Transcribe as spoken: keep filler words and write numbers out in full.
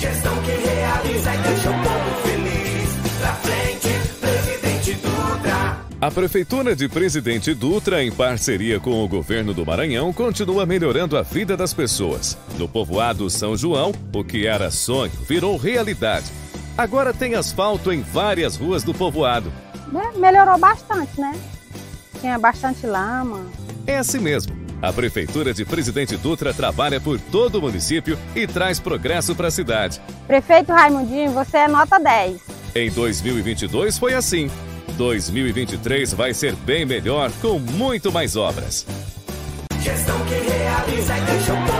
Gestão que realiza e deixa o povo feliz. Pra frente, Presidente Dutra. A Prefeitura de Presidente Dutra, em parceria com o governo do Maranhão, continua melhorando a vida das pessoas. No povoado São João, o que era sonho virou realidade. Agora tem asfalto em várias ruas do povoado. É, melhorou bastante, né? Tinha bastante lama. É assim mesmo. A Prefeitura de Presidente Dutra trabalha por todo o município e traz progresso para a cidade. Prefeito Raimundinho, você é nota dez. Em dois mil e vinte e dois foi assim. dois mil e vinte e três vai ser bem melhor, com muito mais obras. Gestão que realiza e deixa o povo